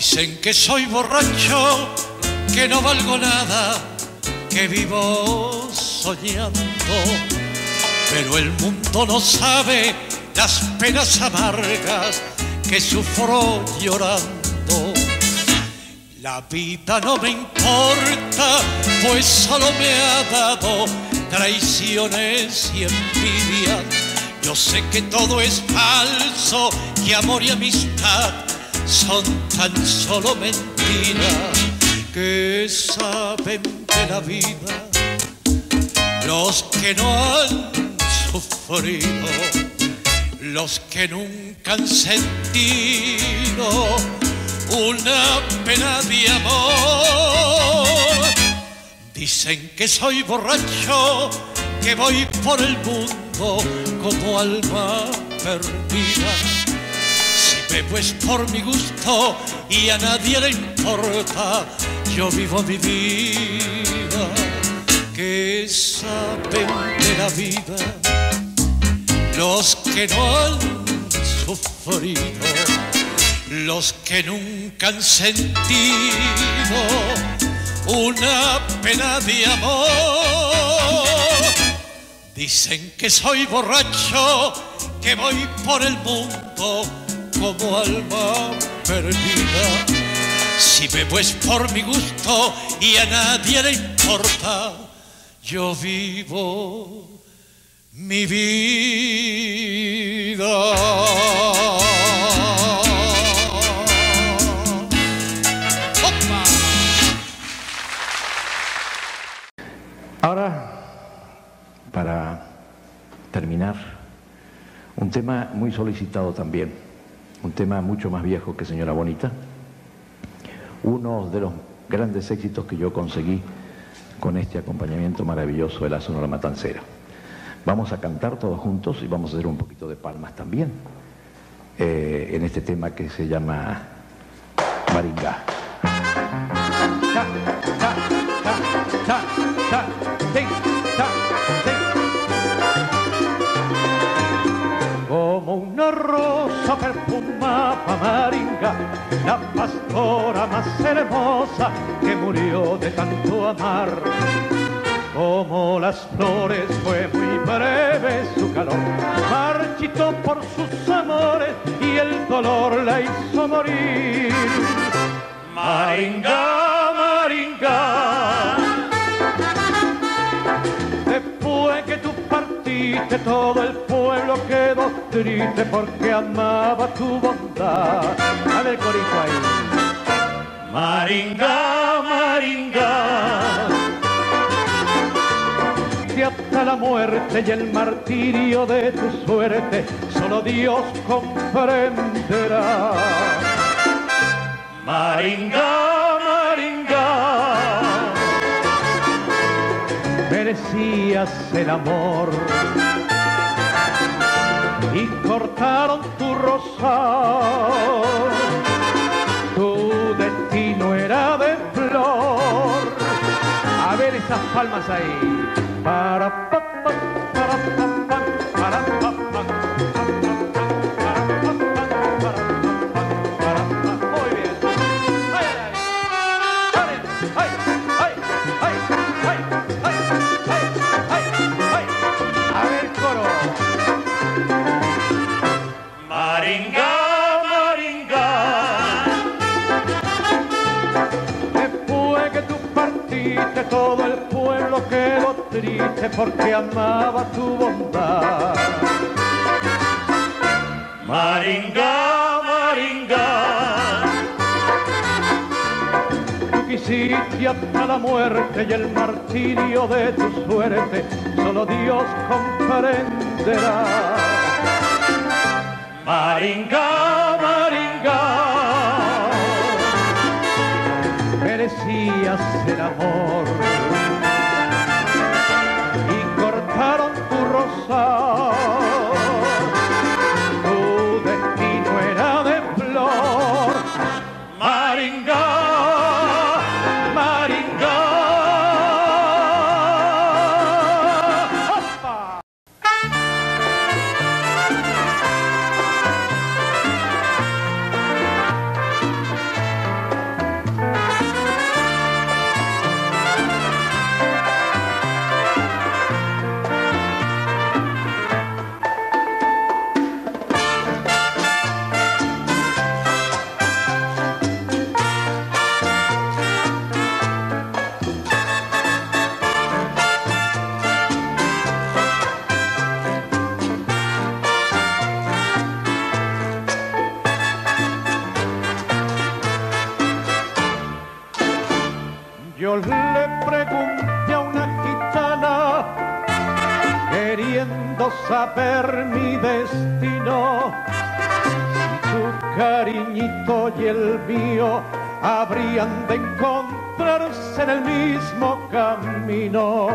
Dicen que soy borracho, que no valgo nada, que vivo soñando. Pero el mundo no sabe las penas amargas que sufro llorando. La vida no me importa, pues solo me ha dado traiciones y envidias. Yo sé que todo es falso, que amor y amistad son tan solo mentiras. Que saben de la vida los que no han sufrido, los que nunca han sentido una pena de amor. Dicen que soy borracho, que voy por el mundo como alma perdida. Si bebo es por mi gusto y a nadie le importa, yo vivo mi vida. Que saben de la vida los que no han sufrido, los que nunca han sentido una pena de amor. Dicen que soy borracho, que voy por el mundo como alma perdida. Si bebo es por mi gusto y a nadie le importa, yo vivo mi vida. Ahora, para terminar, un tema muy solicitado también, un tema mucho más viejo que Señora Bonita, uno de los grandes éxitos que yo conseguí con este acompañamiento maravilloso de la Sonora Matancera. Vamos a cantar todos juntos y vamos a hacer un poquito de palmas también en este tema que se llama Maringá. Como una rosa perfumaba Maringá, la pastora más hermosa que murió de tanto amar. Como las flores fue muy breve su calor, marchitó por sus amores y el dolor la hizo morir. Maringá, Maringá, después que tú partiste todo el pueblo quedó triste porque amaba tu bondad. A ver, corito ahí. Maringá, Maringá, si hasta la muerte y el martirio de tu suerte solo Dios comprenderá. Maringá, Maringá, merecías el amor y cortaron tu rosal. Tu destino era de flor. A ver esas palmas ahí. Para pa pa para pa pa para pa pa para pa. Muy bien. Ay ay ay ay ay ay ay ay ay ay. A ver coro. Maringá, Maringá, después que tú partiste todo el pueblo quedó triste porque amaba tu bondad. Maringá, Maringá, tú quisiste hasta la muerte y el martirio de tu suerte solo Dios comprenderá. Maringá, Maringá, merecías el amor. Tu destino era de flor. Maringá, Maringá. ¡Opa! Yo le pregunté a una gitana, queriendo saber mi destino, si tu cariñito y el mío habrían de encontrarse en el mismo camino.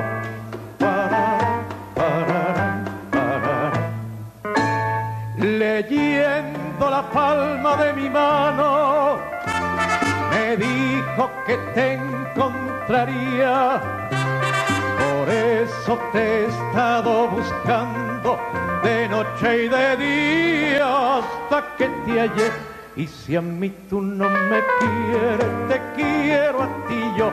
Leyendo la palma de mi mano, me dijo que te encontraría. Por eso te he estado buscando de noche y de día hasta que te hallé. Y si a mí tú no me quieres, te quiero a ti yo.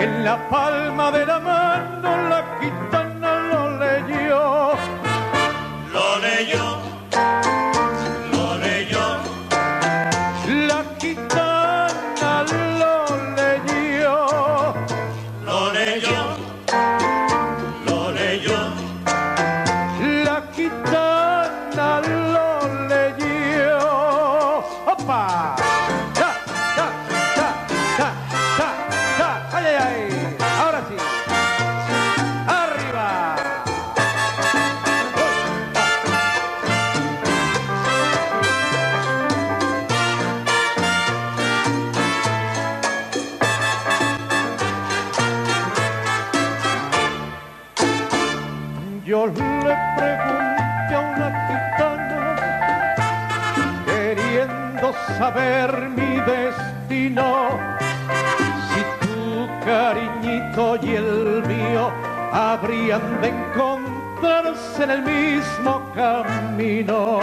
En la palma de la mano la gitana lo leyó. Lo leyó. Yo le pregunté a una gitana, queriendo saber mi destino, si tu cariñito y el mío habrían de encontrarse en el mismo camino.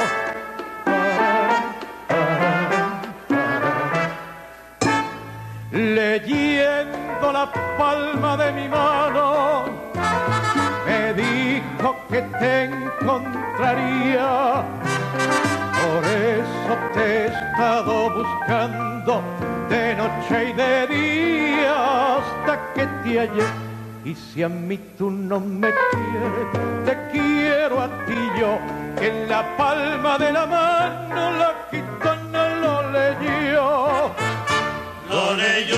Leyendo la palma de mi mano, que te encontraría, por eso te he estado buscando de noche y de día hasta que te hallé. Y si a mí tú no me quieres, te quiero a ti yo. En la palma de la mano la gitana lo leyó. Lo leyó.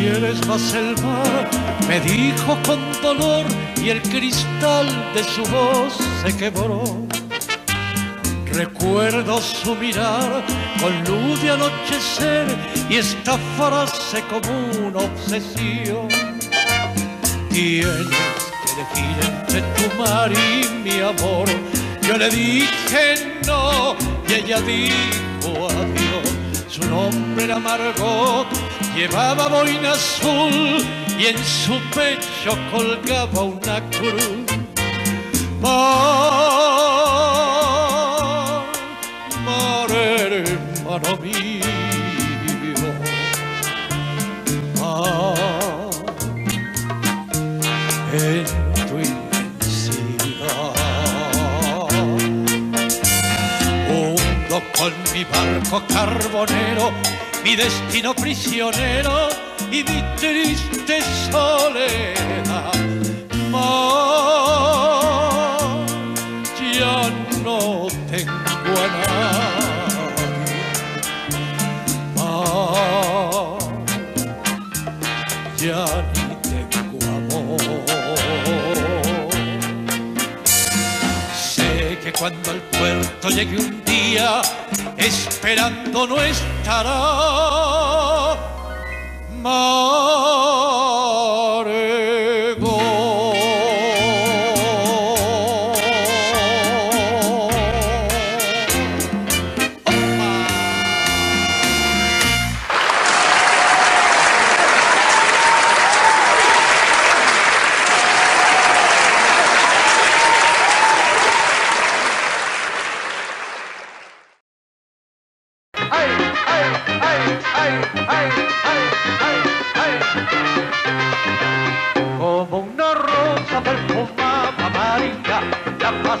¿Quieres más el mar?, me dijo con dolor, y el cristal de su voz se quebró. Recuerdo su mirar con luz de anochecer y esta frase como una obsesión. Tienes que elegir entre tu mar y mi amor. Yo le dije no y ella dijo adiós. Su nombre era Margot, llevaba boina azul y en su pecho colgaba una cruz. Mar, mar hermano mío, mar, en tu inmensidad. Hundo con mi barco carbonero mi destino prisionero y mi triste soledad. Mar, ya no tengo a nadie. Mar, ya ni tengo amor. Sé que cuando al puerto llegue un día, esperando no estará Margot.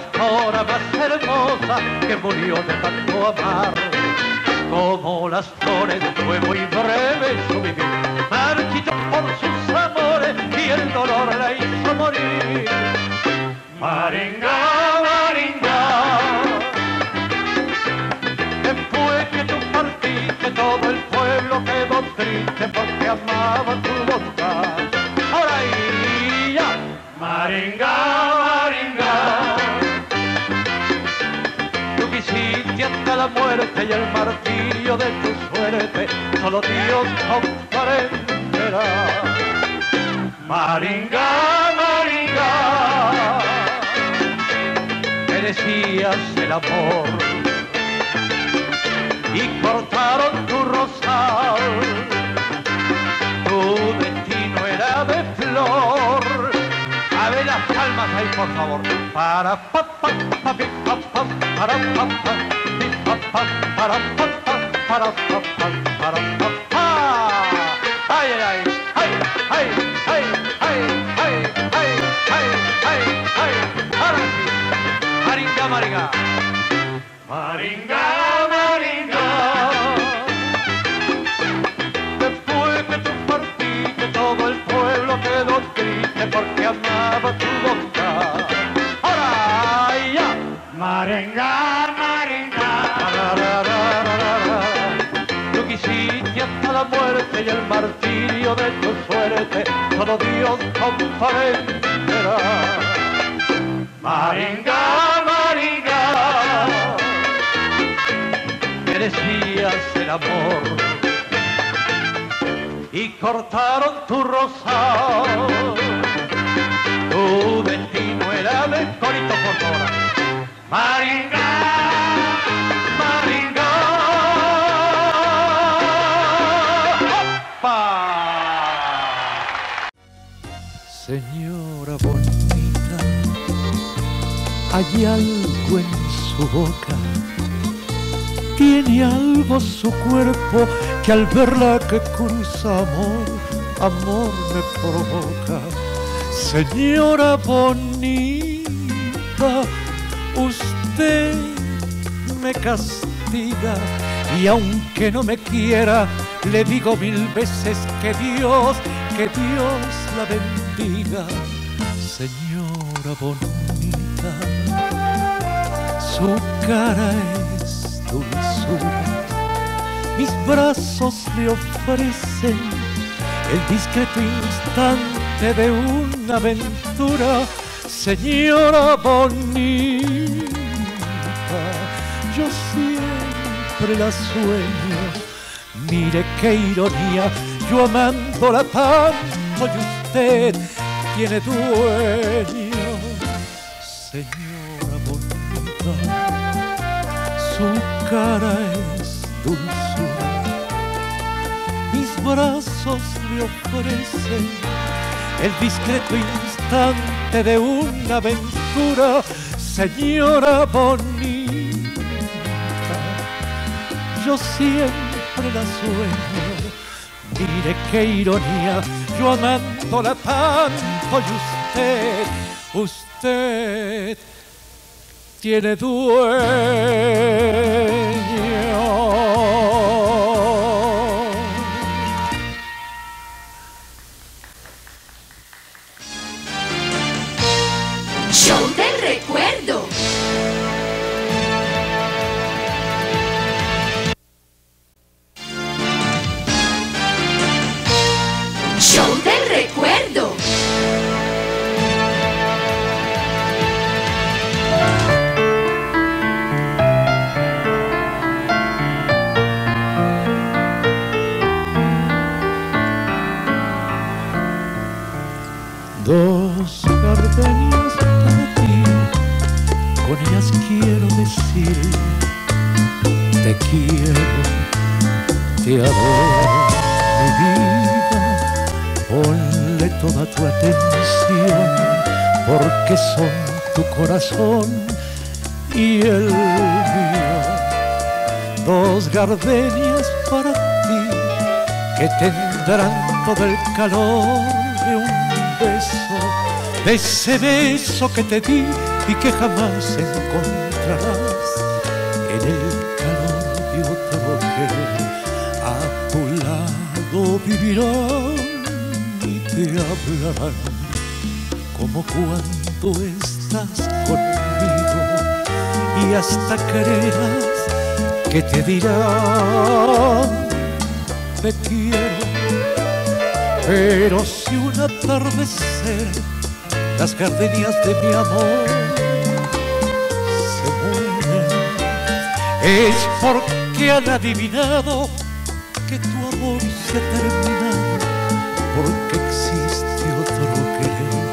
flor más hermosa que murió de tanto amar. Como las flores fue muy breve su vivir, marchito por sus amores y el dolor la hizo morir. Maringá, Maringá, después que tú partiste todo el pueblo quedó triste porque amaba tu bondad. Ahora y ya, Maringá, Maringá, tú quisiste hasta la muerte y el martirio de tu suerte solo Dios comprenderá. Maringá, Maringá, merecías el amor y cortaron tu rosal. Tu destino era de flor. A ver las palmas ahí, por favor. Para pa pa pa pi pa pa, para pa pa pi pa pa, para pa pa, para pa pa, para pa pa. Ay ay ay ay ay ay ay ay ay ay. Ahora sí, Maringá, Maringá, Maringá, Maringá. Después que tú partiste todo el pueblo quedó triste porque amaba tu boca. Ahora ya, Maringá, Maringá, tú quisiste hasta la muerte y el martirio de tu suerte solo Dios comprenderá. Maringá, Maringá, merecías el amor y cortaron tu rosal. Tu destino era de corito por hora. Maringá, Maringá. ¡Opa! Señora bonita, hay algo en su boca. Tiene algo su cuerpo que al verla que cruza amor, amor me provoca. Señora bonita, usted me castiga y aunque no me quiera, le digo mil veces que Dios la bendiga. Señora bonita, su cara es dulzura, mis brazos le ofrecen el discreto instante de una aventura. Señora bonita, yo siempre la sueño. Mire qué ironía, yo amándola tanto y usted tiene dueño. Señora bonita, su cara es dulce, brazos le ofrecen el discreto instante de una aventura. Señora bonita, yo siempre la sueño. Mire qué ironía, yo amándola tanto y usted tiene dueño. Quiero decir, te quiero, te adoro, mi vida. Ponle toda tu atención, porque son tu corazón y el mío. Dos gardenias para ti, que tendrán todo el calor de un beso, de ese beso que te di y que jamás encontrarás en el calor de otra mujer. A tu lado vivirán y te hablarán como cuando estás conmigo, y hasta creerás que te dirán te quiero. Pero si un atardecer las gardenias de mi amor se mueren, es porque han adivinado que tu amor se ha terminado, porque existe otro querer,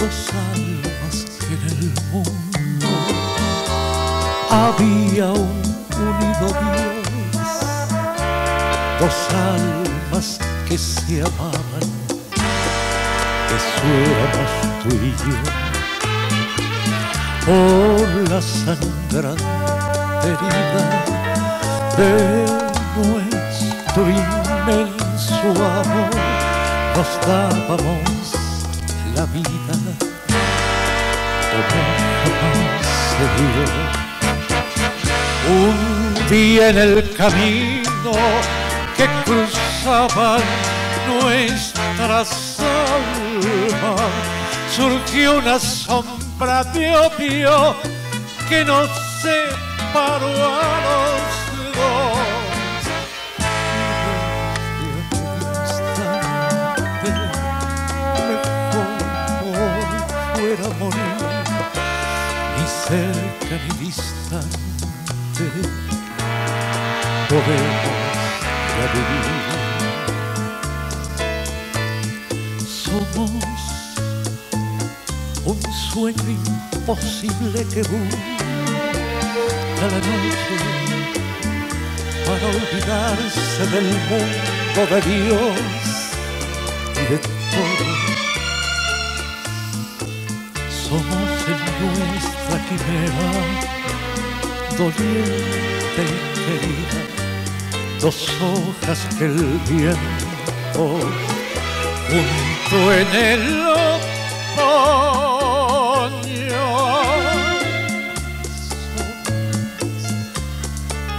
dos almas que en el mundo había unido Dios, dos almas que se amaban, eso éramos tú y yo. Por la sangrante herida de nuestro inmenso amor nos dábamos la vida, como jamás se dio. Un día en el camino que cruzaban nuestras almas surgió una sombra de odio que nos separó a los dos. Y en mejor fuera morir, ni cerca ni distante podemos revivir. Somos un sueño imposible que busca la noche para olvidarse del mundo, de Dios y de todo. Somos en nuestra quimera doliente y querida, dos hojas que el viento junto en el otoño,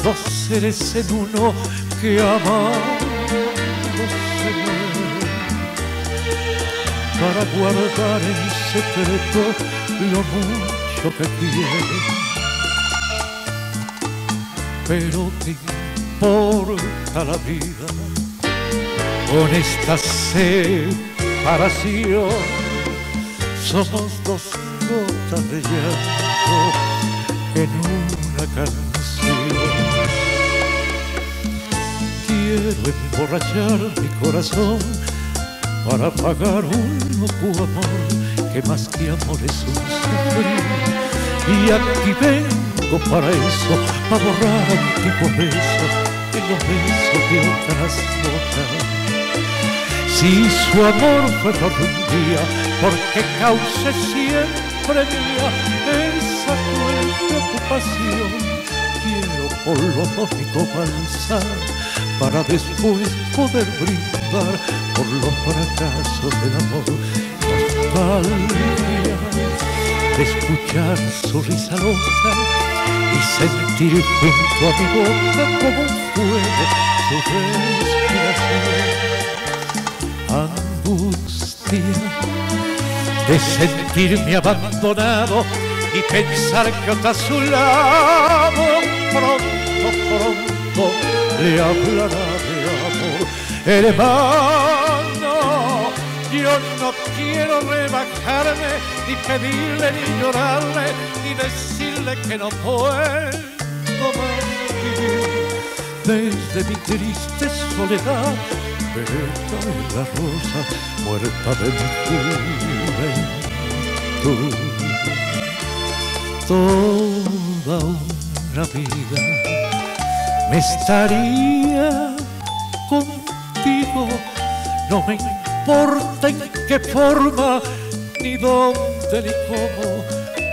dos seres en uno que amándose para guardar en secreto lo mucho que quieren. Pero ¿qué importa la vida con esta separación? Somos dos gotas de llanto en una canción. Quiero emborrachar mi corazón para pagar un loco amor que más que amor es un sufrir. Y aquí vengo para eso, a borrar antiguos besos en los besos de otras notas. Si su amor fue un día, porque cause siempre mía esa cruel preocupación. Quiero por lo lógico avanzar para después poder brindar por los fracasos del amor. Nostalgia de escuchar su risa loca y sentir junto a mi boca como puede su respiración. Angustia de sentirme abandonado y pensar que está a su lado pronto le hablará de amor. Hermano, yo no quiero rebajarme, ni pedirle, ni llorarle, ni decirle que no puedo más vivir desde mi triste soledad. Muerta de la rosa, muerta de mi juventud, toda una vida me estaría contigo. No me importa en qué forma, ni dónde, ni cómo,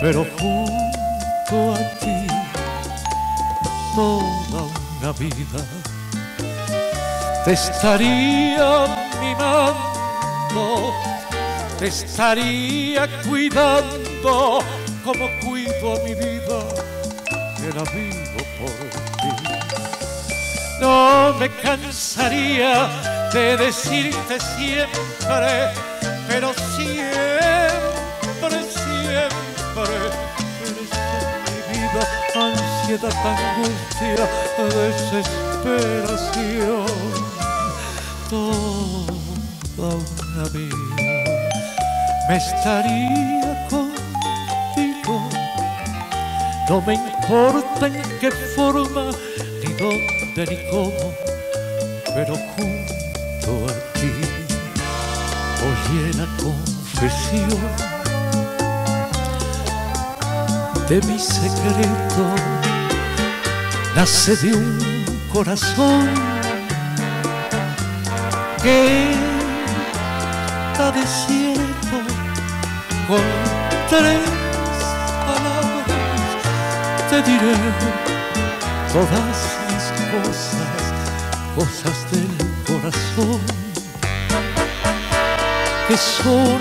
pero junto a ti, toda una vida te estaría mimando, te estaría cuidando, como cuido a mi vida, que la vivo por ti. No me cansaría de decirte siempre, pero siempre, siempre es mi vida, ansiedad, angustia, desesperación. Toda una vida me estaría contigo, no me importa en qué forma, ni dónde, ni cómo, pero junto a ti. Oye la confesión de mi secreto, nace de un corazón que está desierto con tres palabras. Te diré todas mis cosas, cosas del corazón, que son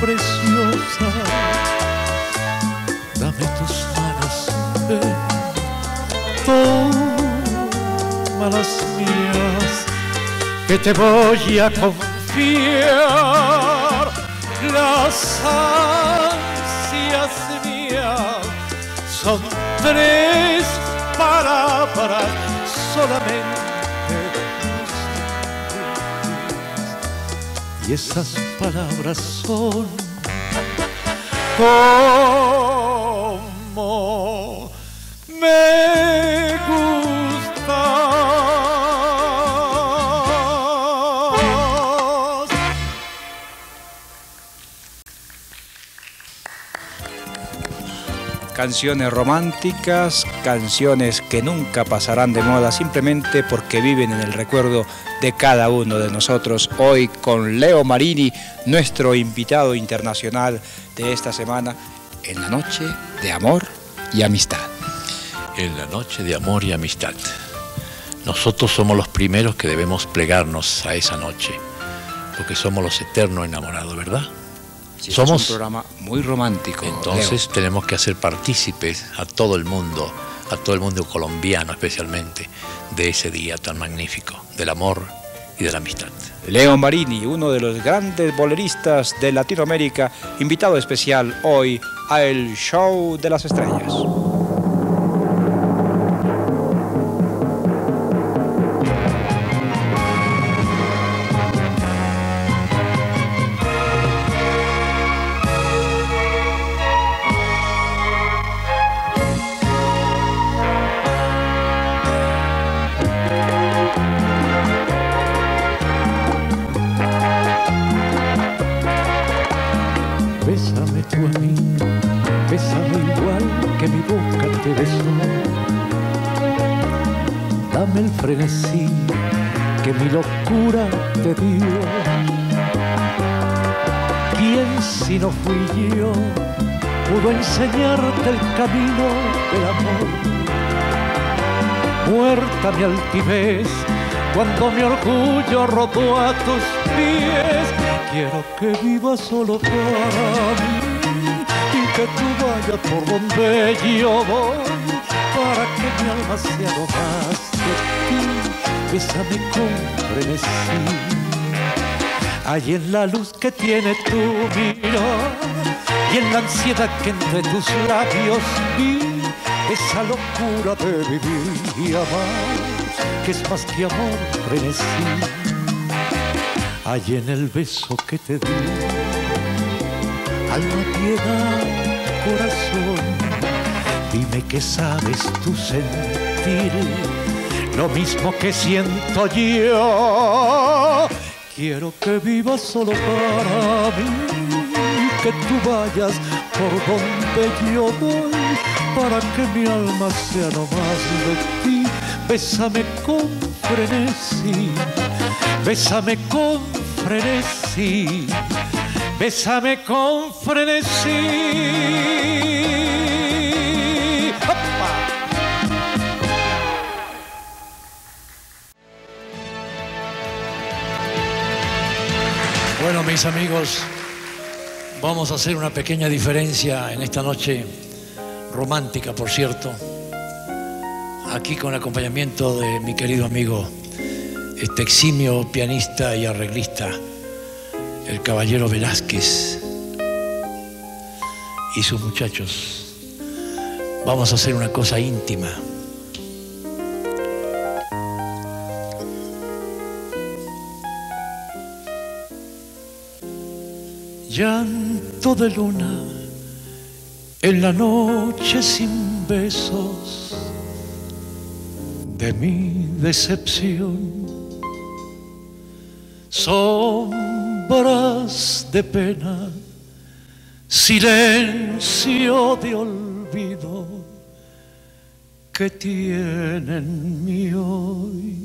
preciosas. Dame tus manos, ven, toma las mías, que te voy a confiar las ansias mías. Son tres palabras solamente, y esas palabras son como me gustan. Canciones románticas, canciones que nunca pasarán de moda, simplemente porque viven en el recuerdo de cada uno de nosotros. Hoy con Leo Marini, nuestro invitado internacional de esta semana, en la noche de amor y amistad. En la noche de amor y amistad. Nosotros somos los primeros que debemos plegarnos a esa noche, porque somos los eternos enamorados, ¿verdad? Si somos un programa muy romántico. Entonces, Leo, tenemos que hacer partícipes a todo el mundo colombiano especialmente, de ese día tan magnífico, del amor y de la amistad. Leo Marini, uno de los grandes boleristas de Latinoamérica, invitado especial hoy a El Show de las Estrellas. Enseñarte el camino del amor. Muerta mi altivez cuando mi orgullo rodó a tus pies. Quiero que vivas solo para mí y que tú vayas por donde yo voy, para que mi alma sea lo más de ti. Bésame con frenesí, ahí en la luz que tiene tu mirada y en la ansiedad que entre tus labios vi, esa locura de vivir y amar, que es más que amor, frenesí. Hay en el beso que te di, alma, piedad, corazón, dime que sabes tú sentir lo mismo que siento yo. Quiero que vivas solo para mí, que tú vayas por donde yo voy, para que mi alma sea no más de ti. Bésame con frenesí, bésame con frenesí, bésame con frenesí. ¡Opa! Bueno, mis amigos, Vamos a hacer una pequeña diferencia en esta noche romántica, por cierto, aquí con el acompañamiento de mi querido amigo, este eximio pianista y arreglista, el caballero Velázquez y sus muchachos. Vamos a hacer una cosa íntima. Llanto de luna en la noche sin besos de mi decepción, sombras de pena, silencio de olvido que tienen mi hoy.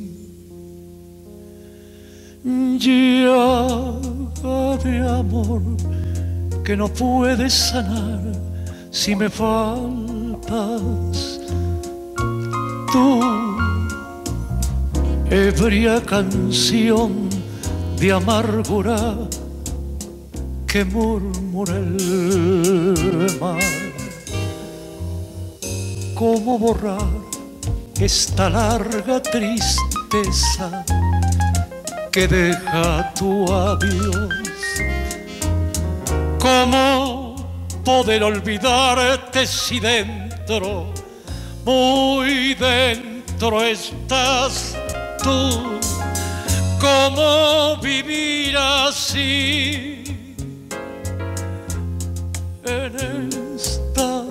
Llaga de amor que no puedes sanar si me faltas tú, ebria canción de amargura que murmura el mar. ¿Cómo borrar esta larga tristeza que deja tu adiós? ¿Cómo poder olvidarte si dentro, muy dentro estás tú? ¿Cómo vivir así en esta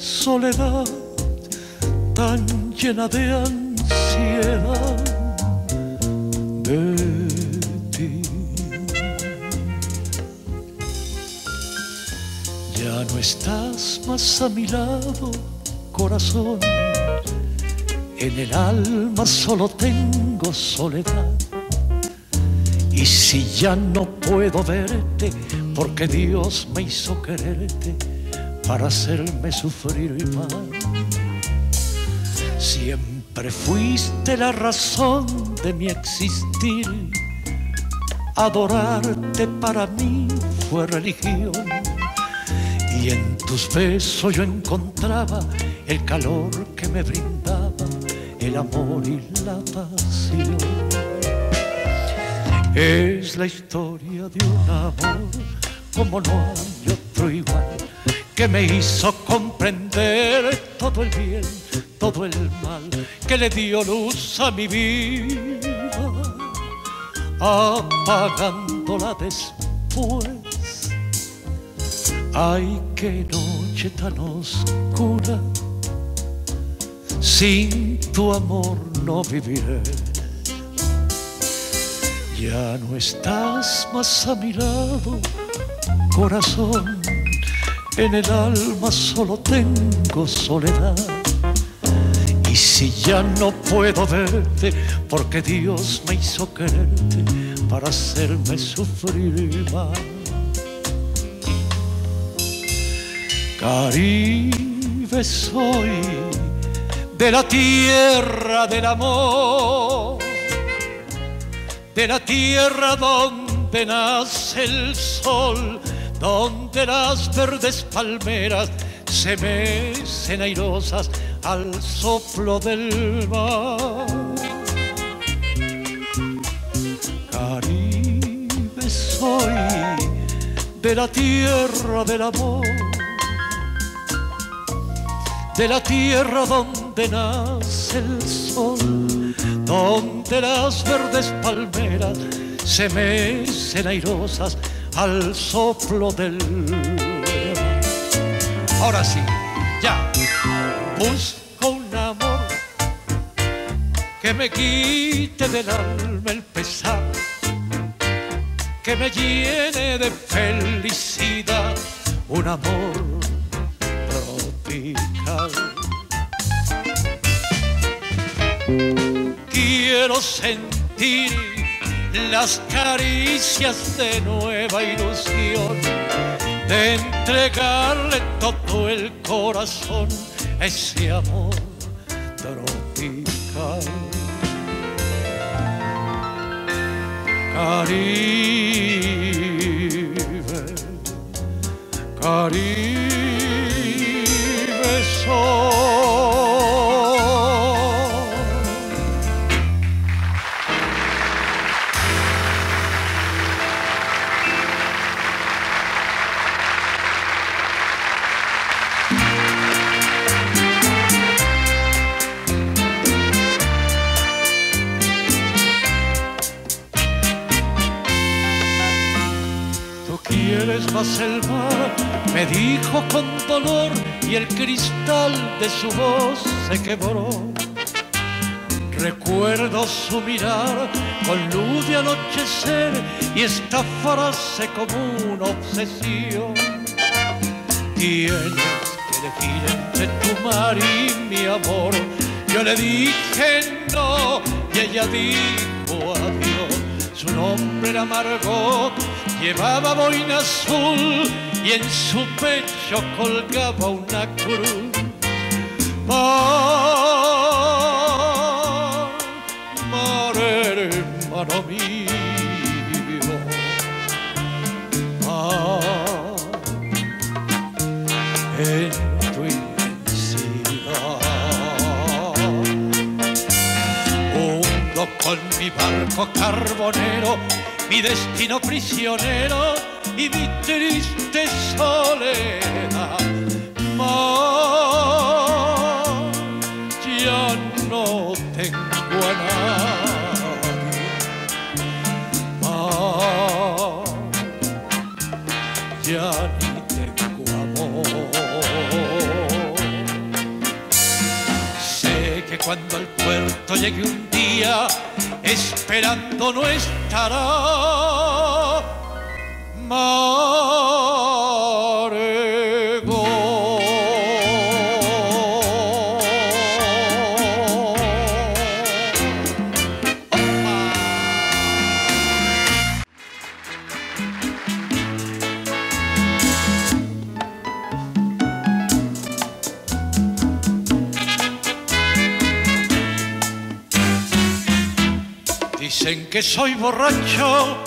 soledad tan llena de ansiedad de ti? Ya no estás más a mi lado, corazón. En el alma solo tengo soledad. Y si ya no puedo verte, porque Dios me hizo quererte para hacerme sufrir más. Siempre fuiste la razón de mi existir, adorarte para mí fue religión, y en tus besos yo encontraba el calor que me brindaba el amor y la pasión. Es la historia de un amor como no hay otro igual, que me hizo comprender todo el bien, todo el mal, que le dio luz a mi vida, apagándola después. Ay, qué noche tan oscura, sin tu amor no viviré. Ya no estás más a mi lado, corazón. En el alma solo tengo soledad. Y si ya no puedo verte, porque Dios me hizo quererte para hacerme sufrir más. Caribe soy de la tierra del amor, de la tierra donde nace el sol, donde las verdes palmeras se mecen airosas al soplo del mar. Caribe soy de la tierra del amor, de la tierra donde nace el sol, donde las verdes palmeras se mecen airosas al soplo del mar. Ahora sí, ya. Busco un amor que me quite del alma el pesar, que me llene de felicidad, un amor tropical. Quiero sentir las caricias de nueva ilusión, de entregarle todo el corazón, ese amor tropical. Caribe, Caribe Sol. Tú quieres más el mar, me dijo con dolor, y el cristal de su voz se quebró. Recuerdo su mirar con luz de anochecer y esta frase como una obsesión: tienes que elegir entre tu mar y mi amor. Yo le dije no y ella dijo adiós. Su nombre era Margot, llevaba boina azul y en su pecho colgaba una cruz. Mar, mar, hermano mío, mar, en tu inmensidad. Hundo con mi barco carbonero, mi destino prisionero y mi triste soledad. Mar, ya no tengo a nadie. Mar, ya ni tengo amor. Sé que cuando al puerto llegue un día, esperando no estará Margot. Dicen que soy borracho,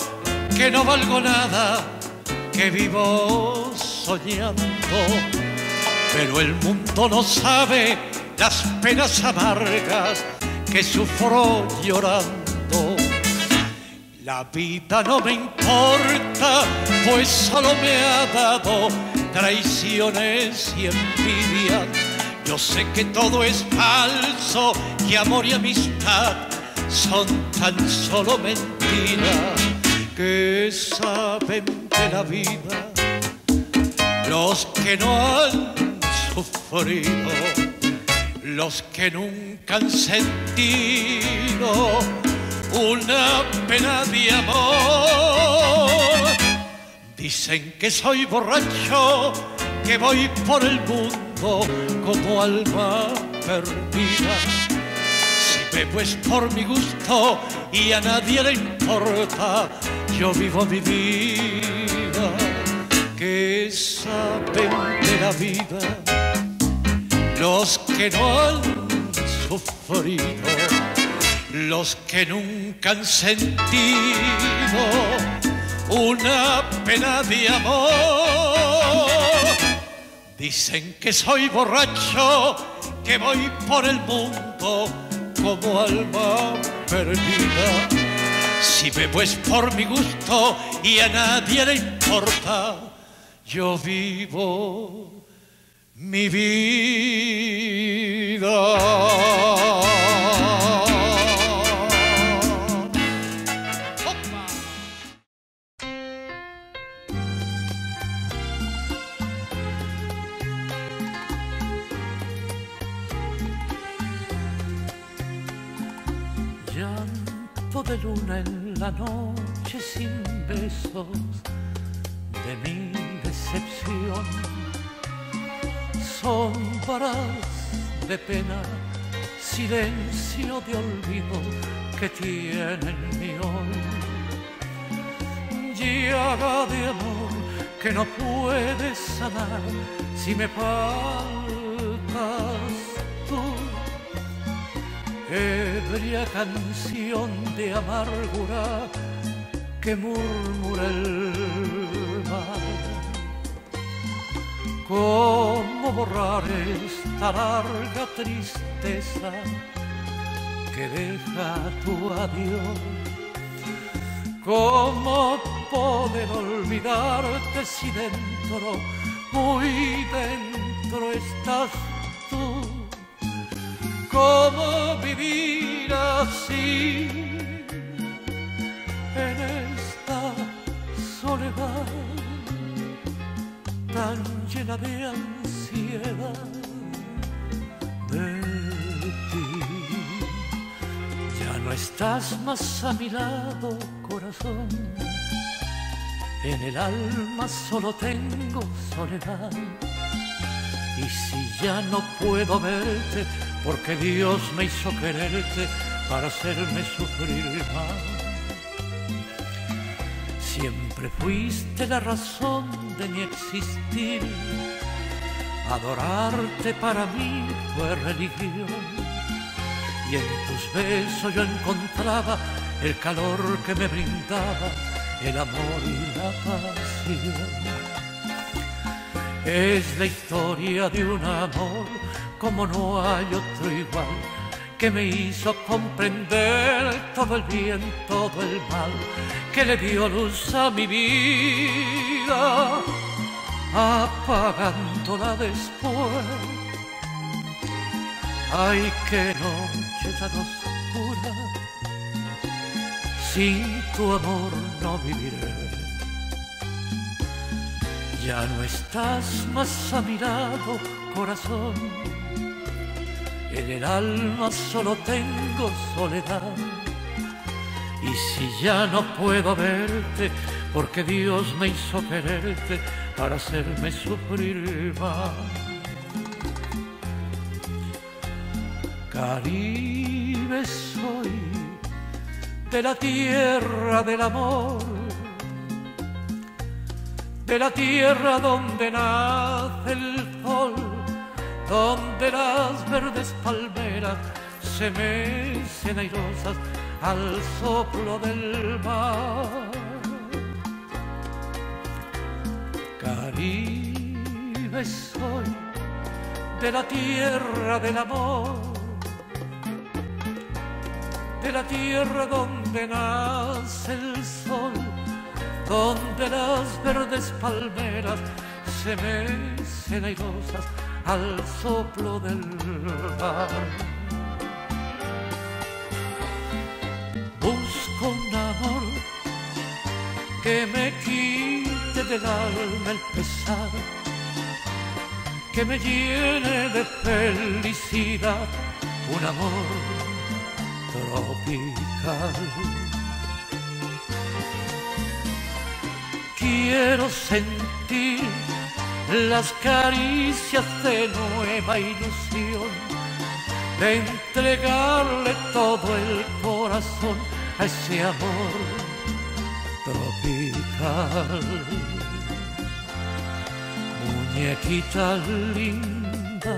que no valgo nada, que vivo soñando. Pero el mundo no sabe las penas amargas que sufro llorando. La vida no me importa, pues solo me ha dado traiciones y envidias. Yo sé que todo es falso, que amor y amistad son tan solo mentiras, que saben de la vida los que no han sufrido, los que nunca han sentido una pena de amor. Dicen que soy borracho, que voy por el mundo como alma perdida. Pues por mi gusto y a nadie le importa, yo vivo mi vida. Que saben de la vida los que no han sufrido, los que nunca han sentido una pena de amor. Dicen que soy borracho, que voy por el mundo como alma perdida. Si bebo es por mi gusto y a nadie le importa, yo vivo mi vida. De luna en la noche sin besos, de mi decepción, sombras de pena, silencio de olvido que tiene en mi hoy, llaga de amor que no puede sanar si me faltas tú. Ebria canción de amargura que murmura el mar. ¿Cómo borrar esta larga tristeza que deja tu adiós? ¿Cómo poder olvidarte si dentro, muy dentro estás tú? ¿Cómo vivir así en esta soledad tan llena de ansiedad de ti? Ya no estás más a mi lado, corazón. En el alma solo tengo soledad. Y si ya no puedo verte, porque Dios me hizo quererte para hacerme sufrir más. Siempre fuiste la razón de mi existir. Adorarte para mí fue religión. Y en tus besos yo encontraba el calor que me brindaba el amor y la pasión. Es la historia de un amor como no hay otro igual, que me hizo comprender todo el bien, todo el mal, que le dio luz a mi vida, apagándola después. Ay, qué noche tan oscura, sin tu amor no viviré. Ya no estás más a mi lado, corazón. En el alma solo tengo soledad. Y si ya no puedo verte, porque Dios me hizo quererte para hacerme sufrir más. Caribe soy de la tierra del amor, de la tierra donde nace el sol, donde las verdes palmeras se mecen airosas al soplo del mar. Caribe soy de la tierra del amor, de la tierra donde nace el sol, donde las verdes palmeras se mecen airosas al soplo del mar. Busco un amor que me quite del alma el pesar, que me llene de felicidad, un amor tropical. Quiero sentir las caricias de nueva ilusión, de entregarle todo el corazón a ese amor tropical. Muñequita linda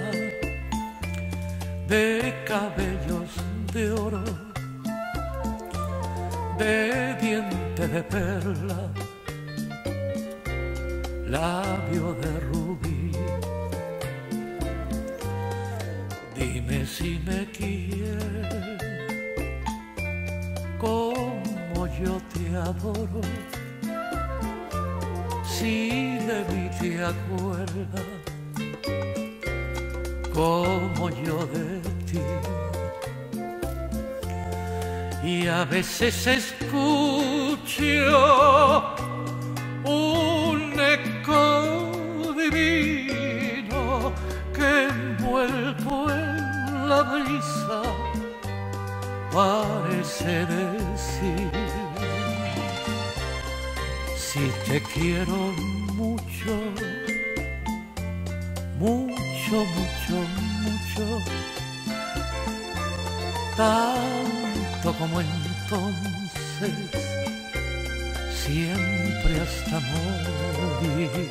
de cabellos de oro, de diente de perla, labio de rubí, dime si me quieres, como yo te adoro, si de mí te acuerdas, como yo de ti. Y a veces escucho un eco divino que envuelto en la brisa parece decir: si te quiero mucho, mucho, mucho, mucho, tanto como entonces, siempre hasta morir.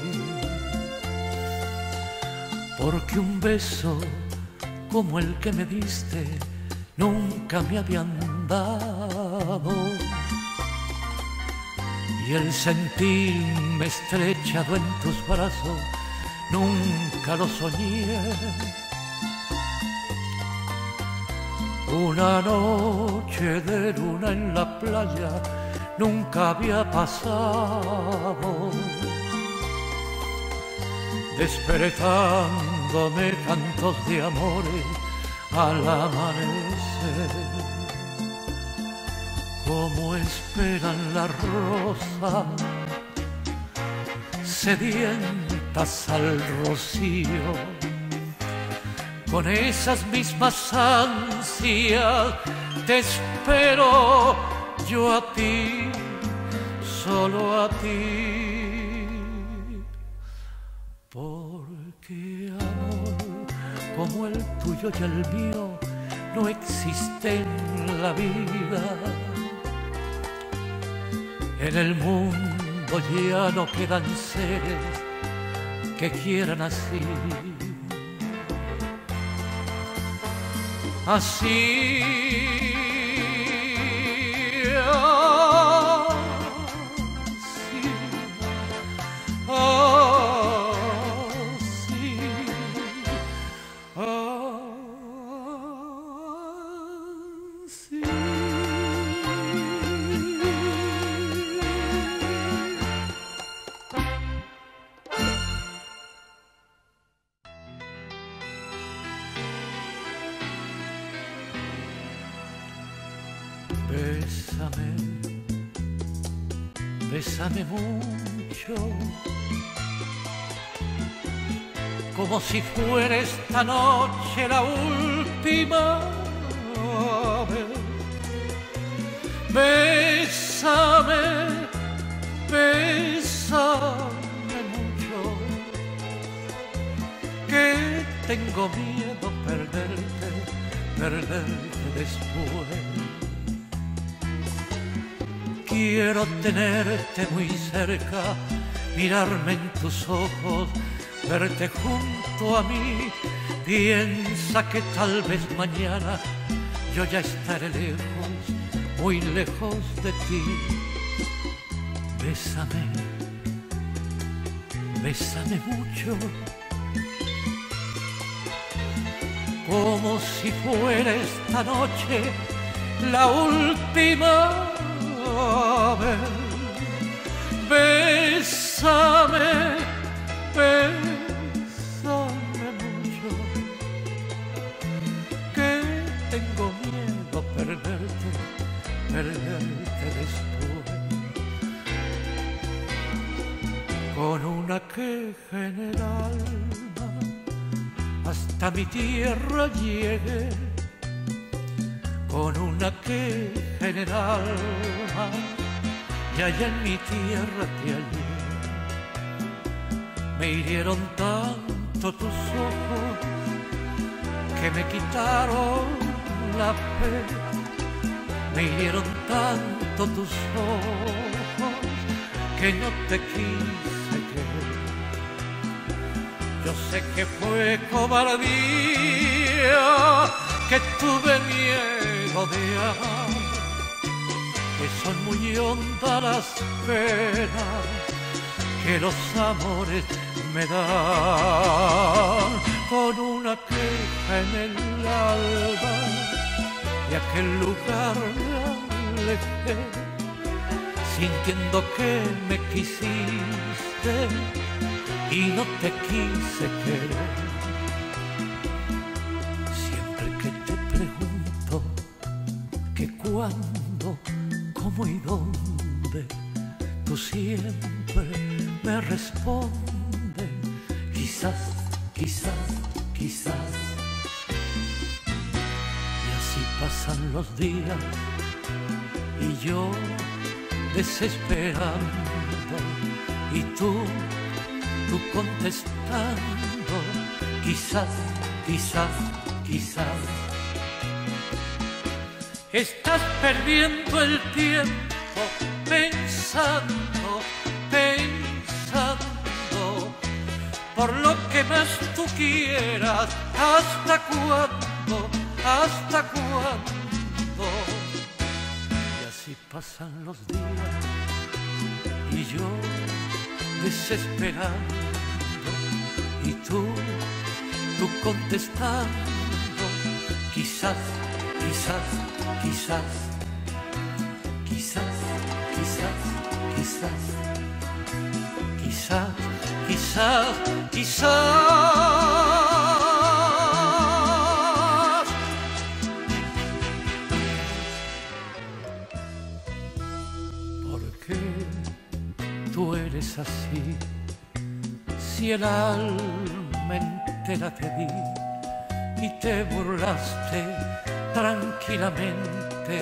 Porque un beso como el que me diste nunca me habían dado, y el sentirme estrechado en tus brazos nunca lo soñé. Una noche de luna en la playa nunca había pasado. Despertándome cantos de amores al amanecer. Como esperan las rosas, sedientas al rocío, con esas mismas ansias te espero yo a ti, solo a ti. Porque amor como el tuyo y el mío no existe en la vida. En el mundo ya no quedan seres que quieran así. Así, así, así, así, así. Bésame, bésame mucho, como si fuera esta noche la última vez. Bésame, bésame mucho, que tengo miedo perderte, perderte después. Quiero tenerte muy cerca, mirarme en tus ojos, verte junto a mí. Piensa que tal vez mañana yo ya estaré lejos, muy lejos de ti. Bésame, bésame mucho, como si fuera esta noche la última. Bésame, bésame mucho, que tengo miedo perderte, perderte después. Con una queja en el alma hasta mi tierra llegué, con una queja en el alma y allá en mi tierra te hallé. Me hirieron tanto tus ojos que me quitaron la fe. Me hirieron tanto tus ojos que no te quise querer. Yo sé que fue cobardía, que tuve miedo de amar, que son muy hondas las penas que los amores me dan. Con una queja en el alma de aquel lugar me alejé, sintiendo que me quisiste y no te quise querer. ¿Cuándo, cómo y dónde? Tú siempre me respondes, quizás, quizás, quizás. Y así pasan los días y yo desesperando y tú contestando, quizás, quizás, quizás. Estás perdiendo el tiempo pensando, pensando por lo que más tú quieras. ¿Hasta cuándo? ¿Hasta cuándo? Y así pasan los días y yo desesperando y Y tú contestando, quizás, quizás, quizás, quizás, quizás, quizás, quizás, quizás, quizás. ¿Por qué tú eres así? Si el alma entera te di y te burlaste tranquilamente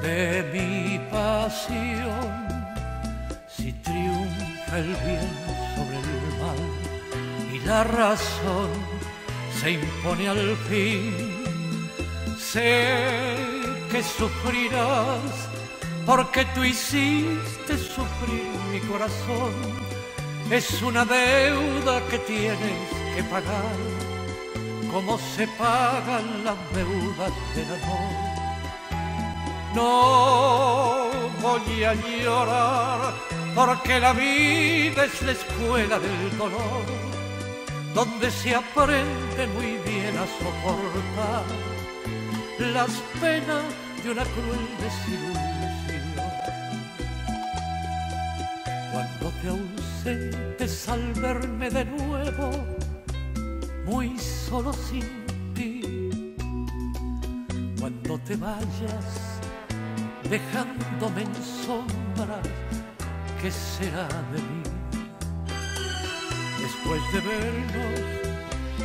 de mi pasión, si triunfa el bien sobre el mal y la razón se impone al fin, sé que sufrirás porque tú hiciste sufrir mi corazón. Es una deuda que tienes que pagar, como se pagan las deudas del amor. No voy a llorar, porque la vida es la escuela del dolor, donde se aprende muy bien a soportar las penas de una cruel desilusión. Cuando te ausentes al verme de nuevo, muy solo sin ti, cuando te vayas dejándome en sombras, ¿qué será de mí? Después de vernos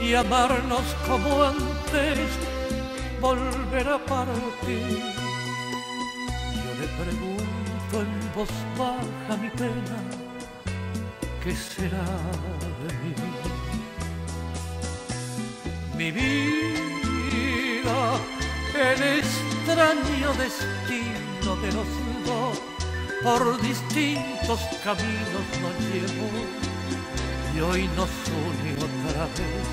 y amarnos como antes, volver a partir, yo le pregunto en voz baja mi pena, ¿qué será de mí? Mi vida, el extraño destino de los dos, por distintos caminos nos llevó, y hoy nos une otra vez.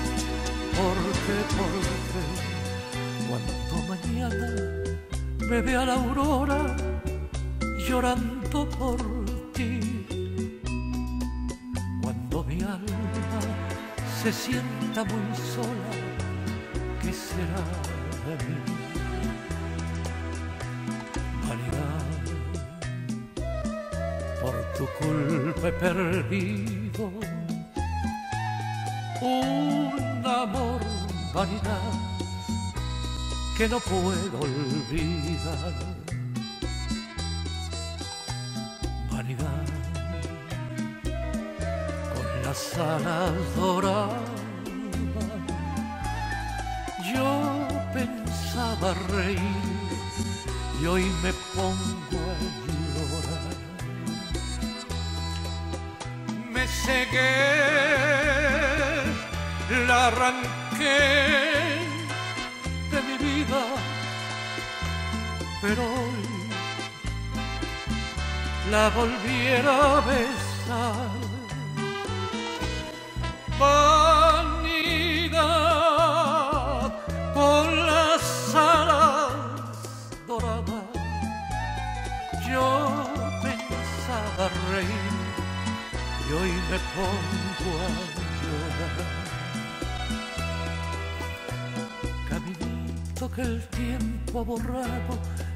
Porque, cuando mañana me vea la aurora llorando por ti, mi alma se sienta muy sola, ¿qué será de mí? Vanidad, por tu culpa he perdido un amor, vanidad, que no puedo olvidar. Vanidad, las alas doradas, yo pensaba reír y hoy me pongo a llorar. Me cegué, la arranqué de mi vida, pero hoy la volviera a besar. Vanidad, con las alas doradas, yo pensaba reír y hoy me pongo a llorar. Caminito que el tiempo ha borrado,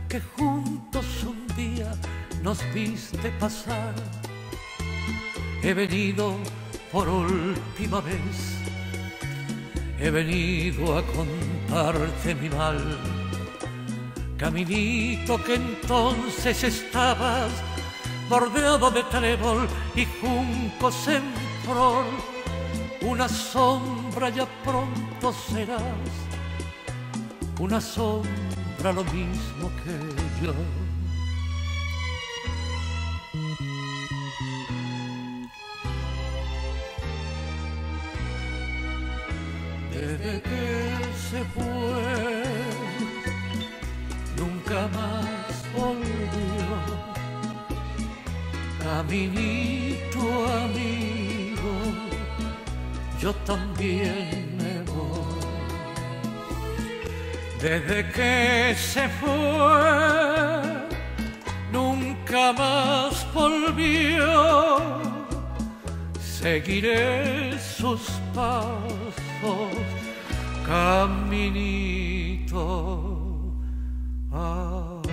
que juntos un día nos viste pasar, he venido por última vez, he venido a contarte mi mal. Caminito que entonces estabas bordeado de trébol y juncos en flor, una sombra ya pronto serás, una sombra lo mismo que yo. Desde que se fue, nunca más volvió. Caminito amigo, yo también me voy. Desde que se fue, nunca más volvió. seguiré sus pasos, caminito, adiós.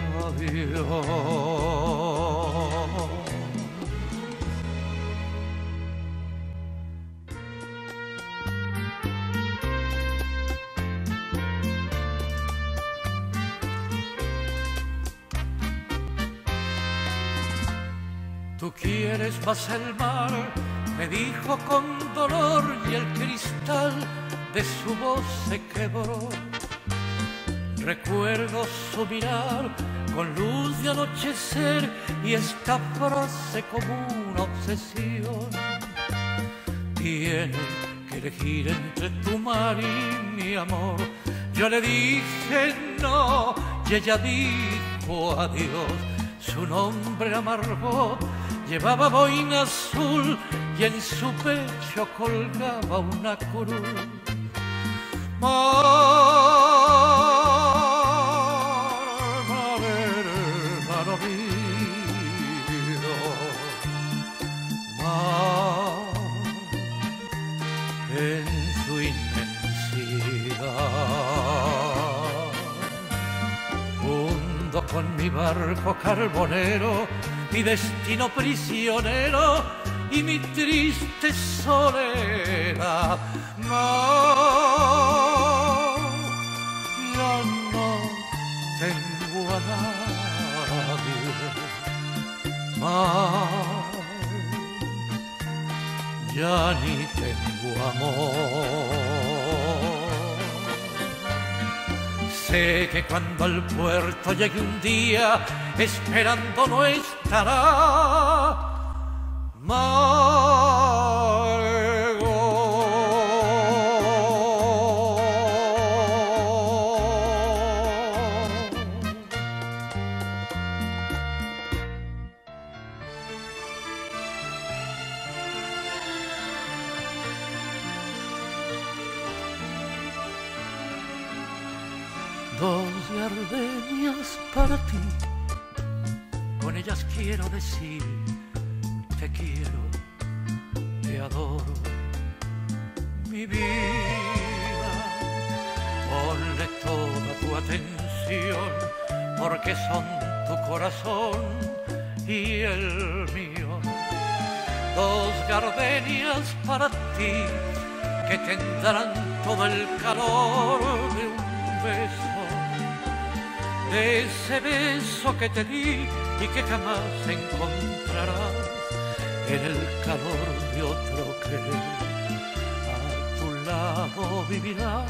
Tú quieres más el mar, me dijo con dolor, y el cristal de su voz se quebró. Recuerdo su mirar con luz de anochecer y esta frase como una obsesión. Tienes que elegir entre tu mar y mi amor. Yo le dije no y ella dijo adiós. Su nombre era Marbot, llevaba boina azul y en su pecho colgaba una cruz. Mar, hermano mío, mar, en su inmensidad, hundo con mi barco carbonero, mi destino prisionero y mi triste soledad. No, ya no tengo a nadie más, ya ni tengo amor. Sé que cuando al puerto llegue un día, esperando no estará Margot. Dos gardenias para ti, con ellas quiero decir, te quiero, te adoro, mi vida. Ponle toda tu atención, porque son tu corazón y el mío. Dos gardenias para ti, que tendrán todo el calor de un beso, de ese beso que te di y que jamás encontrarás en el calor de otro querer. A tu lado vivirán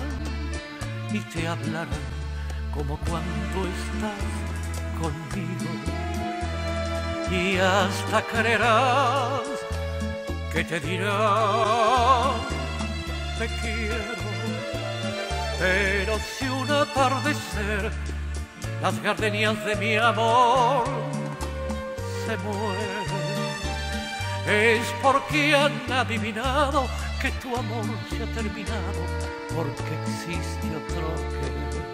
y te hablarán como cuando estás conmigo, y hasta creerás que te dirán te quiero. Pero si un atardecer las gardenias de mi amor se muere, es porque han adivinado que tu amor se ha terminado, porque existe otro querer.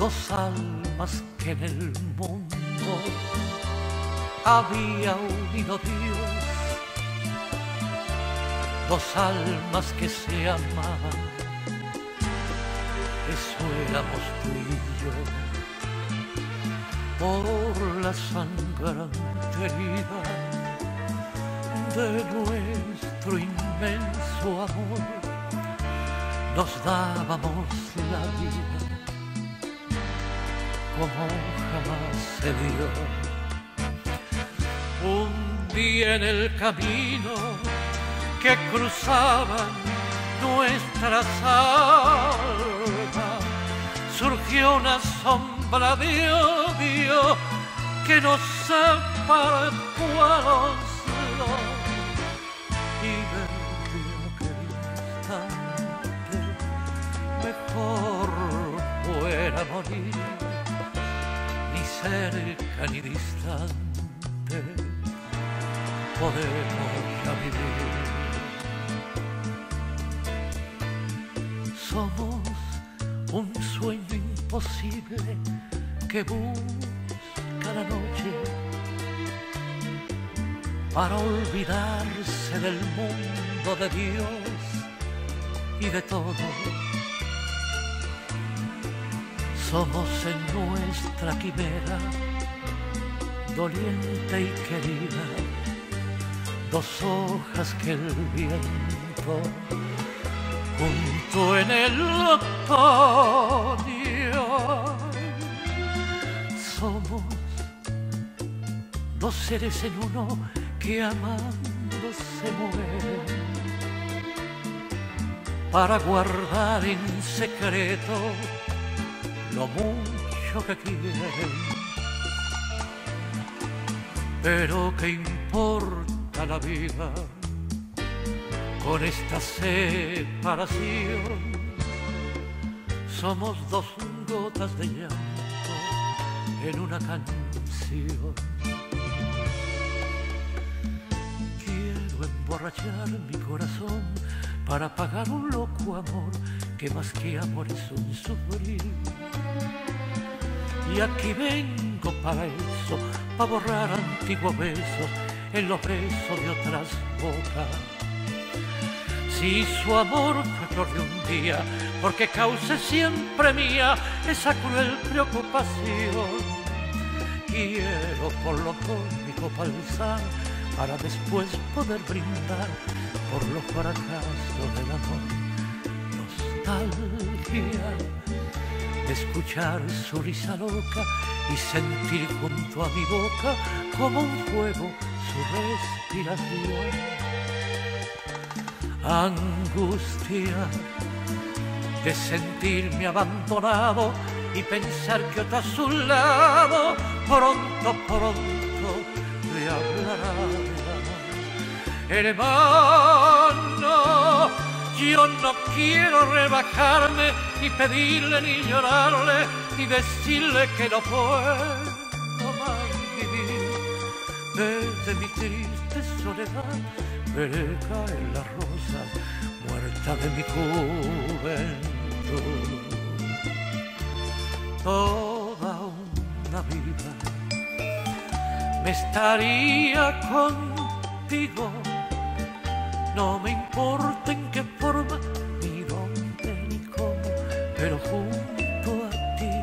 Dos almas que en el mundo había unido Dios, dos almas que se amaban, eso éramos tú y yo. Por la sangrante herida de nuestro inmenso amor nos dábamos la vida como jamás se dio. Un día en el camino que cruzaban nuestras almas surgió una sombra de odio que nos apartó a los dos, y verte aquel instante mejor fuera morir, ni cerca ni distante podemos ya vivir. Somos un sueño imposible que busca la noche, para olvidarse del mundo, de Dios y de todo. Somos en nuestra quimera, doliente y querida, dos hojas que el viento juntó en el otoño. Somos dos seres en uno que amando se mueren para guardar en secreto lo mucho que quieren. Pero ¿qué importa la vida con esta separación? Somos dos gotas de llanto en una canción. Quiero emborrachar mi corazón para pagar un loco amor que más que amor es un sufrir. Y aquí vengo para eso, para borrar antiguos besos en los besos de otras bocas. Si su amor fue flor de un día, porque cause siempre mía esa cruel preocupación. Quiero por lo cósmico palzar para después poder brindar por los fracasos del amor. Nostalgia de escuchar su risa loca y sentir junto a mi boca como un fuego su respiración. Angustia de sentirme abandonado y pensar que otra a su lado pronto le hablará. Hermano, yo no quiero rebajarme, ni pedirle, ni llorarle, ni decirle que no puedo más vivir. Desde mi triste soledad veré caer las rosas muertas de mi juventud. Toda una vida me estaría contigo. No me importa en qué forma, ni dónde, ni cómo, pero junto a ti.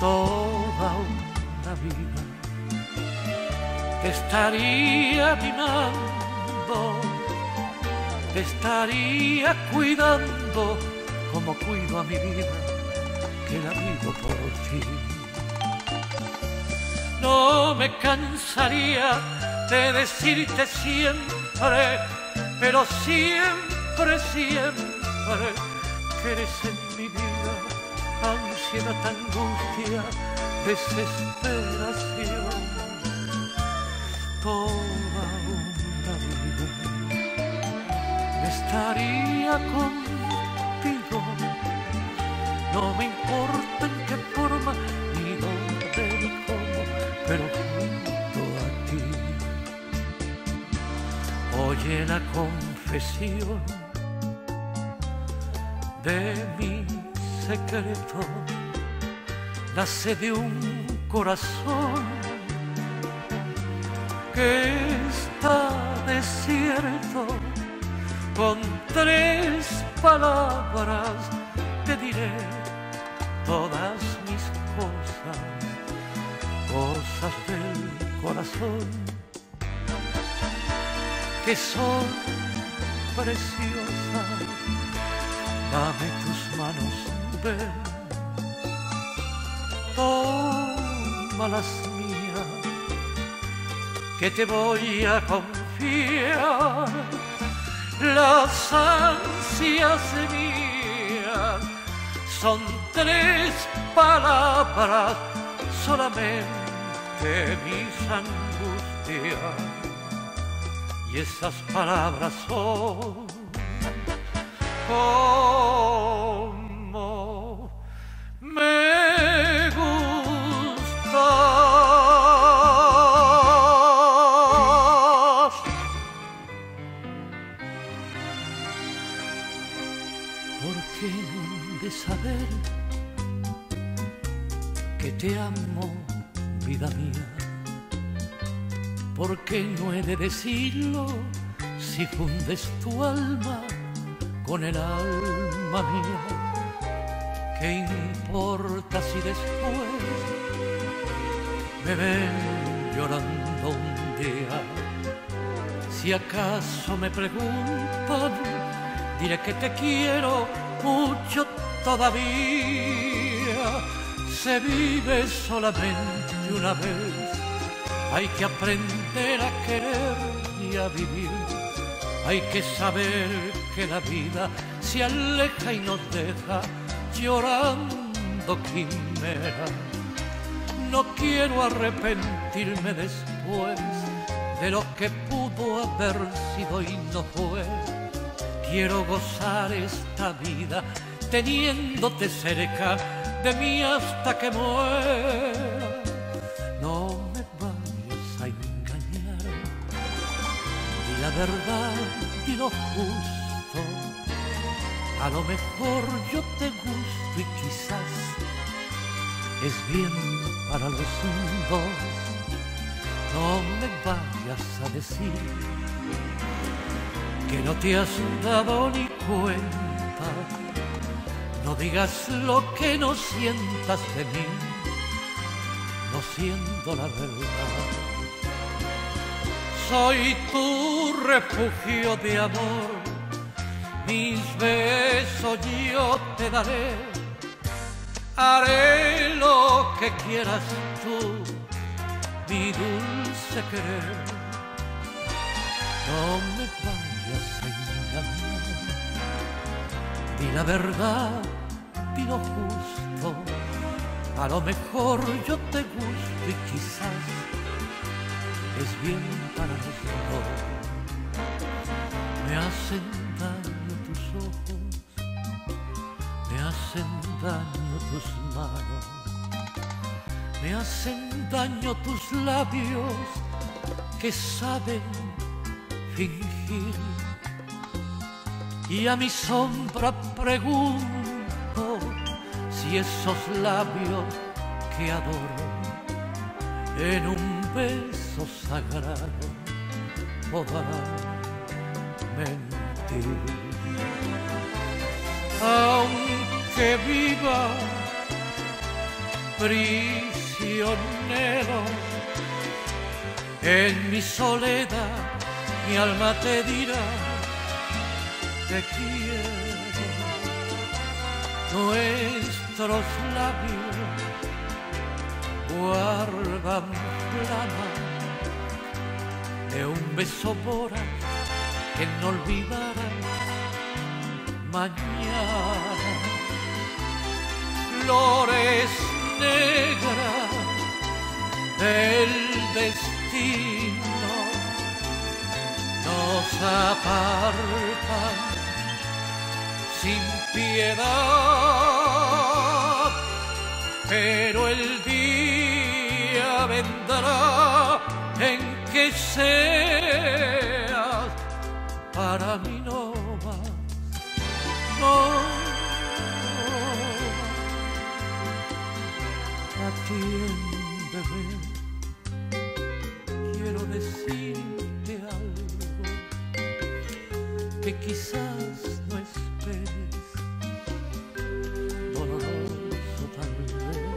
Toda una vida te estaría mimando, te estaría cuidando, como cuido a mi vida, que la vivo por ti. No me cansaría de decirte siempre, pero siempre, siempre, que eres en mi vida ansiedad, angustia, desesperación. Toda una vida estaría contigo. No me importa en qué forma, ni dónde, ni cómo, pero oye la confesión de mi secreto. Nace de un corazón que está desierto. Con 3 palabras te diré todas mis cosas, cosas del corazón, que son preciosas. Dame tus manos, ven, toma las mías, que te voy a confiar las ansias mías. Son 3 palabras solamente, mis angustias. Y esas palabras son como me gustas. ¿Por qué no he de saber que te amo, vida mía? ¿Por qué no he de decirlo si fundes tu alma con el alma mía? ¿Qué importa si después me ven llorando un día? Si acaso me preguntan, diré que te quiero mucho todavía. Se vive solamente una vez, hay que aprender a querer y a vivir. Hay que saber que la vida se aleja y nos deja llorando quimera. No quiero arrepentirme después de lo que pudo haber sido y no fue. Quiero gozar esta vida teniéndote cerca de mí hasta que muera. No me vayas a engañar, di la verdad, di lo justo. A lo mejor yo te gusto y quizás es bien para los dos. No me vayas a decir que no te has dado ni cuenta. No digas lo que no sientas de mí, no siendo la verdad. Soy tu refugio de amor, mis besos yo te daré. Haré lo que quieras tú, mi dulce querer. No me vayas a engañar, di la verdad, di lo justo. A lo mejor yo te gusto y quizás es bien para nosotros. Me hacen daño tus ojos, me hacen daño tus manos, me hacen daño tus labios que saben fingir. Y a mi sombra pregunto si esos labios que adoro en un beso sagrado podrán mentir. Aunque viva prisionero en mi soledad, mi alma te dirá te quiero. Nuestros labios guardan flama de un beso por ahí que no olvidarás mañana. Flores negras del destino nos apartan sin piedad, pero el día vendrá en que seas para mí no más, no. Atiéndeme, quiero decirte algo que quizás no esperes, doloroso tal vez.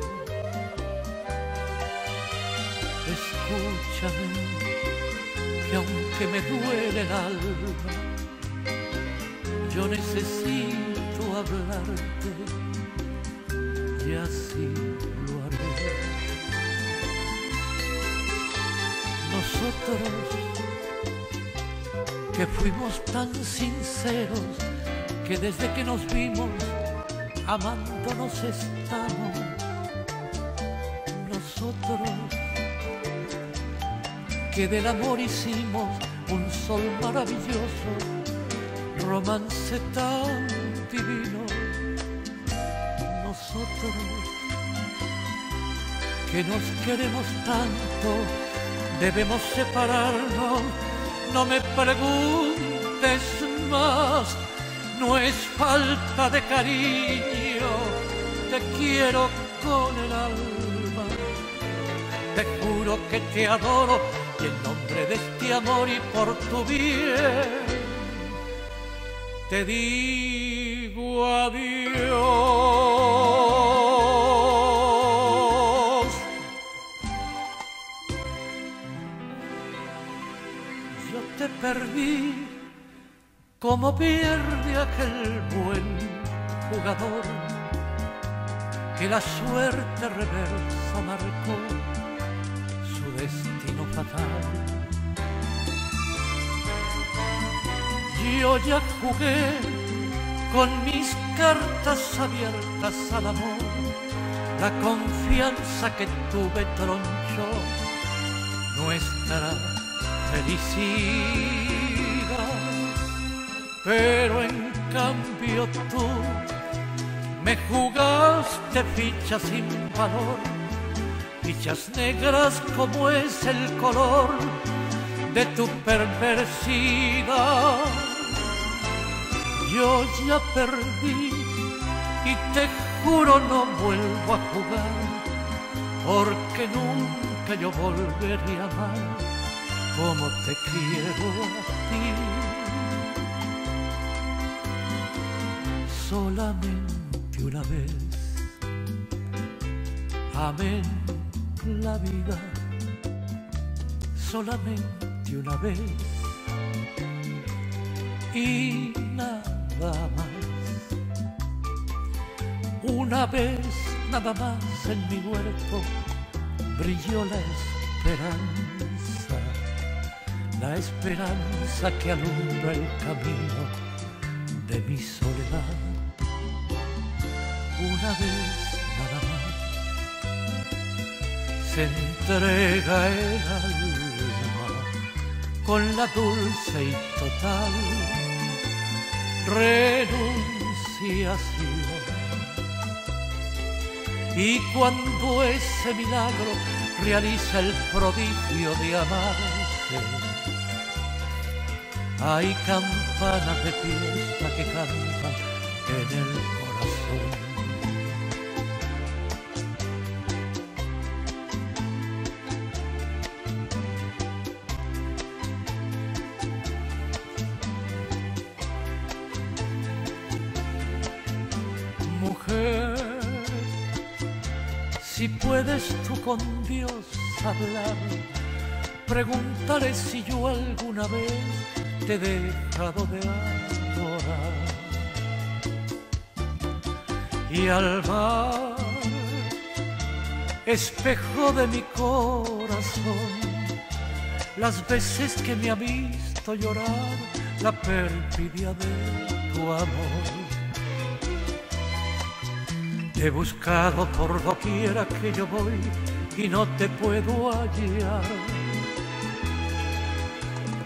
Escúchame, que aunque me duele el alma, yo necesito hablarte y así lo haré. Nosotros que fuimos tan sinceros, que desde que nos vimos amándonos estamos. Nosotros que del amor hicimos un sol maravilloso, romance tan divino. Nosotros que nos queremos tanto, debemos separarnos, no me preguntes más, no es falta de cariño, te quiero con el alma, te juro que te adoro y en nombre de este amor y por tu bien te digo adiós. Yo te perdí como pierde aquel buen jugador que la suerte reversa marcó su destino fatal. Yo ya jugué con mis cartas abiertas al amor, la confianza que tuve tronchó nuestra felicidad. Pero en cambio tú me jugaste fichas sin valor, fichas negras como es el color de tu perversidad. Yo ya perdí y te juro no vuelvo a jugar, porque nunca yo volveré a amar como te quiero a ti. Solamente una vez amé la vida, solamente una vez y nada más. Una vez nada más en mi huerto brilló la esperanza que alumbra el camino de mi soledad. Una vez nada más se entrega el alma con la dulce y total renunciación. Y cuando ese milagro realiza el prodigio de amarse, hay campanas de fiesta que cantan en el corazón. Mujer, si puedes tú con Dios hablar, preguntaré si yo alguna vez te he dejado de adorar. Y al mar, espejo de mi corazón, las veces que me ha visto llorar la perfidia de tu amor. Te he buscado por doquiera que yo voy y no te puedo hallar.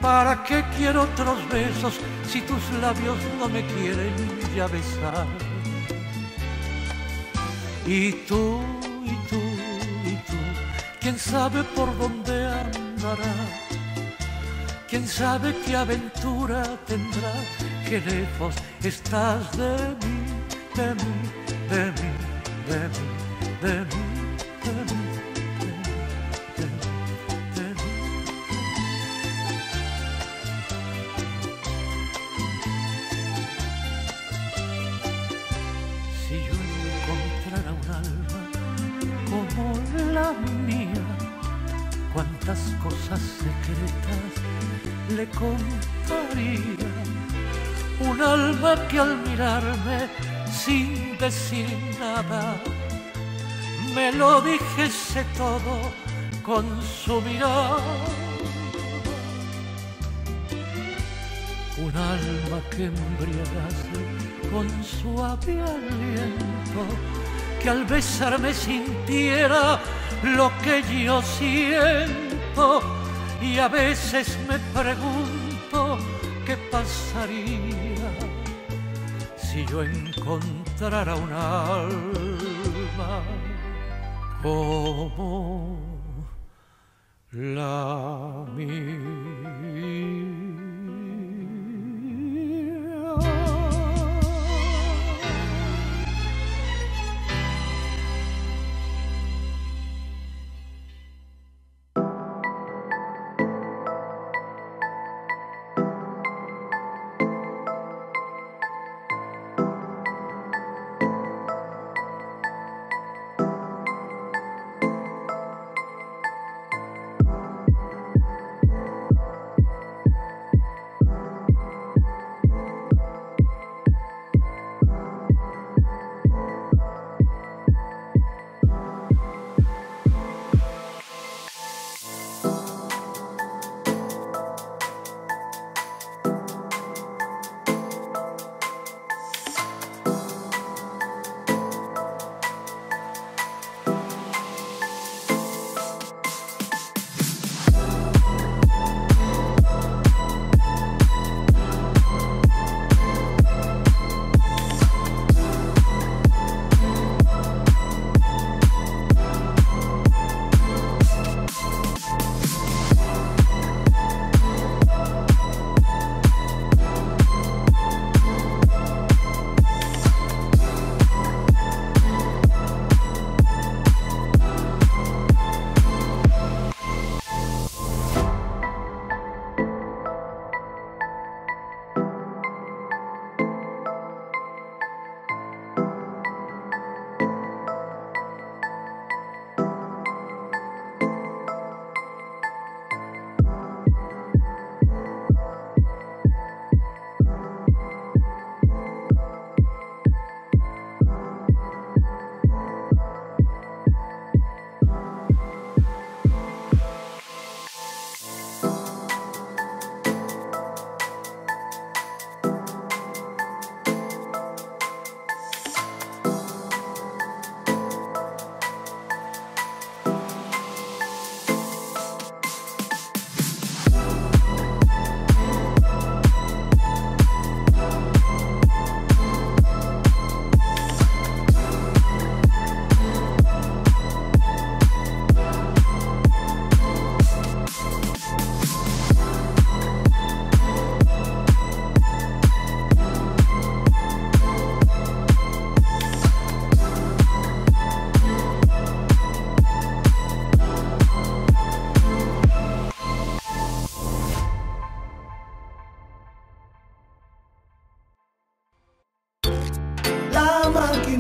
¿Para qué quiero otros besos si tus labios no me quieren ya besar? Y tú, y tú, y tú, quién sabe por dónde andará, quién sabe qué aventura tendrá, qué lejos estás de mí, de mí, de mí, de mí, de mí, de mí, de mí, de mí. Si yo encontrara un alma como la mía, cuántas cosas secretas le contaría. Un alma que al mirarme sin decir nada me lo dijese todo con su mirada. Un alma que embriagase con suave aliento, que al besarme sintiera lo que yo siento. Y a veces me pregunto qué pasaría si yo encontrara un alma como la mía.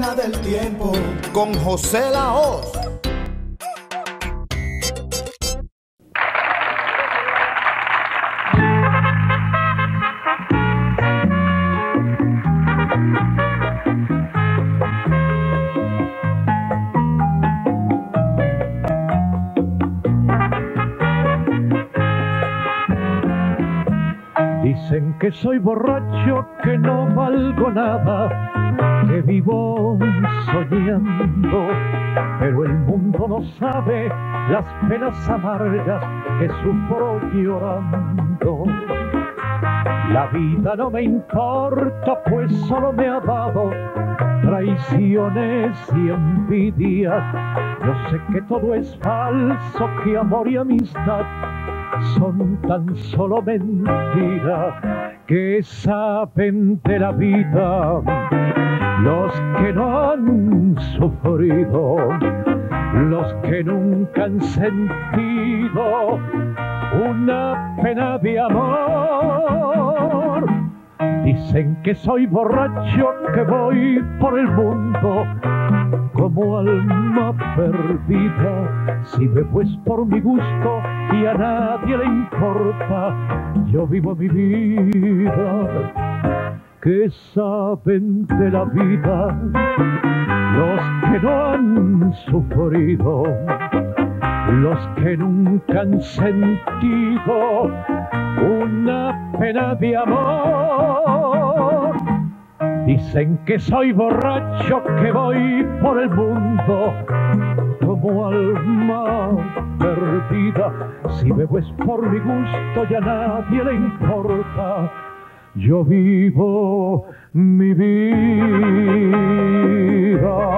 máquina del tiempo con José Lahoz. Dicen que soy borracho, que no valgo nada, que vivo soñando, pero el mundo no sabe las penas amargas que sufro llorando. La vida no me importa, pues solo me ha dado traiciones y envidias. Yo sé que todo es falso, que amor y amistad son tan solo mentiras que saben de la vida los que no han sufrido, los que nunca han sentido una pena de amor. Dicen que soy borracho, que voy por el mundo como alma perdida. Si bebo es por mi gusto y a nadie le importa, yo vivo mi vida, que saben de la vida los que no han sufrido, los que nunca han sentido una pena de amor. Dicen que soy borracho, que voy por el mundo como alma perdida. Si bebo es por mi gusto y a nadie le importa, yo vivo mi vida.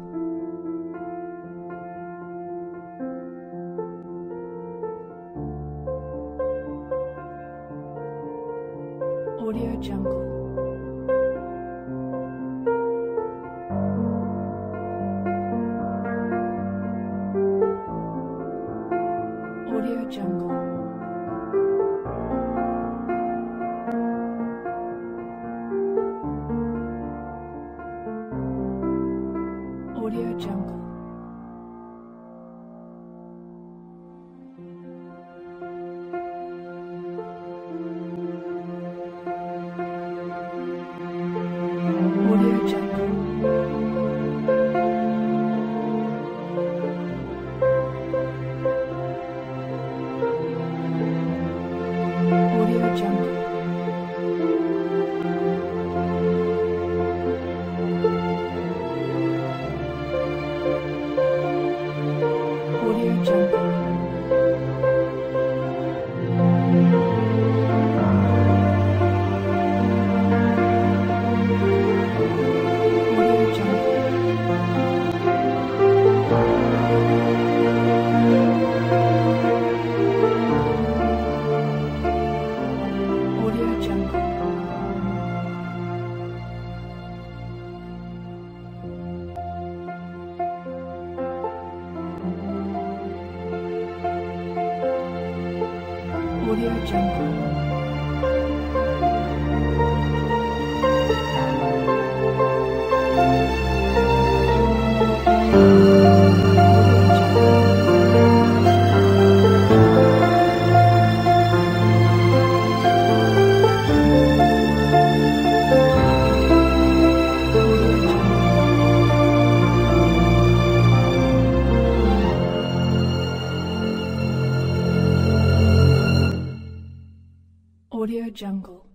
Audio Jungle. Audio Jungle. Audio Jungle. Audio Jungle. Jungle. Audio Jungle. Audio Jungle. Audio Jungle.